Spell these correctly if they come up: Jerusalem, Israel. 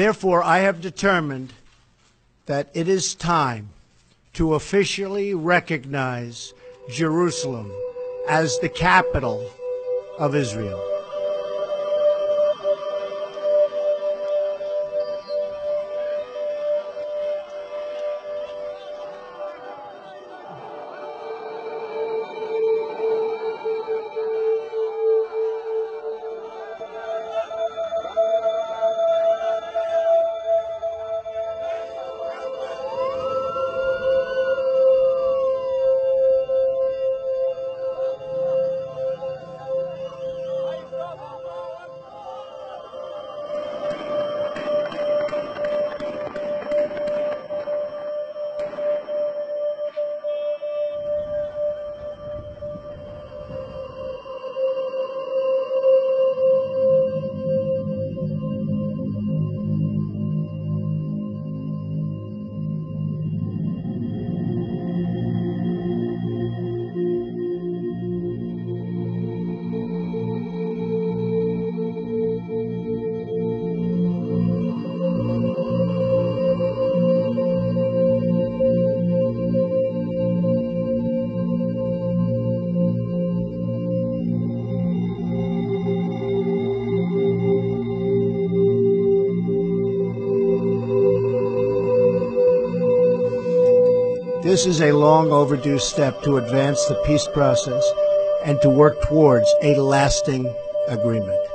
Therefore, I have determined that it is time to officially recognize Jerusalem as the capital of Israel. This is a long overdue step to advance the peace process and to work towards a lasting agreement.